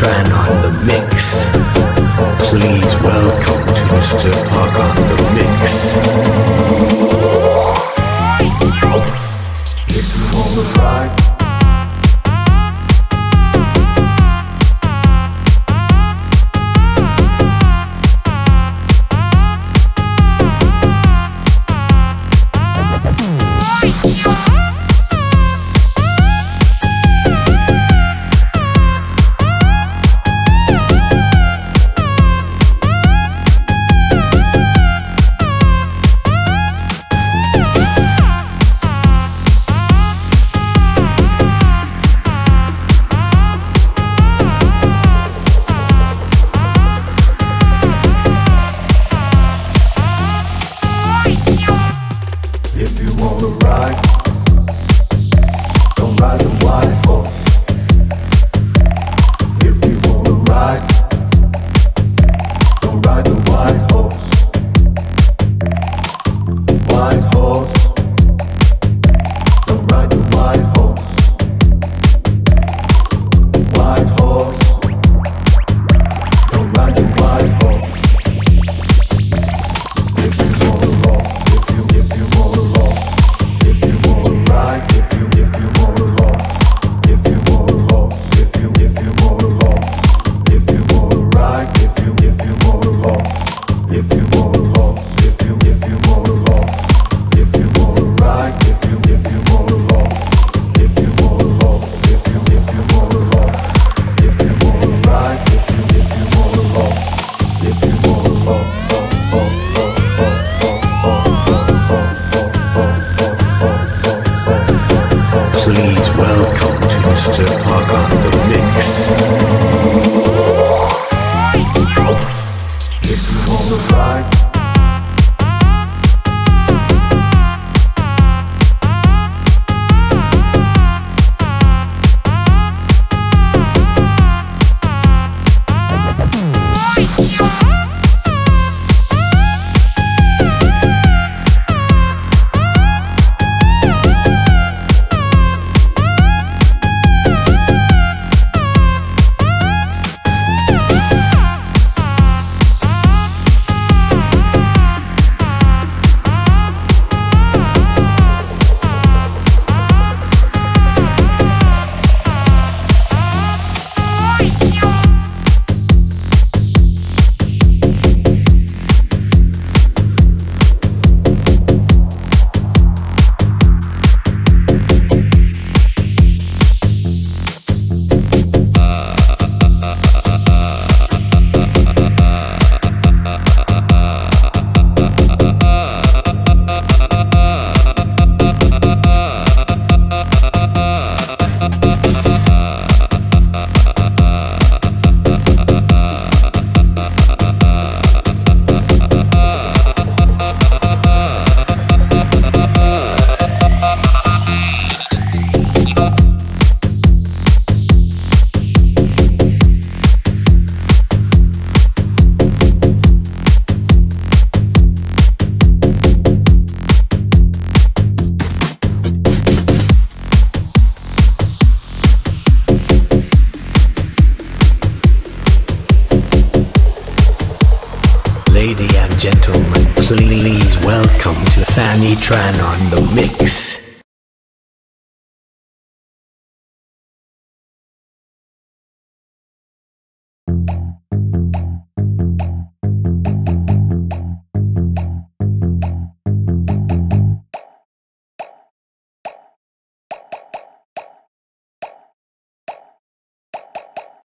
Tran on the mix. Please welcome to Mr. Park on the mix. If you want the vibe, Tran on the mix.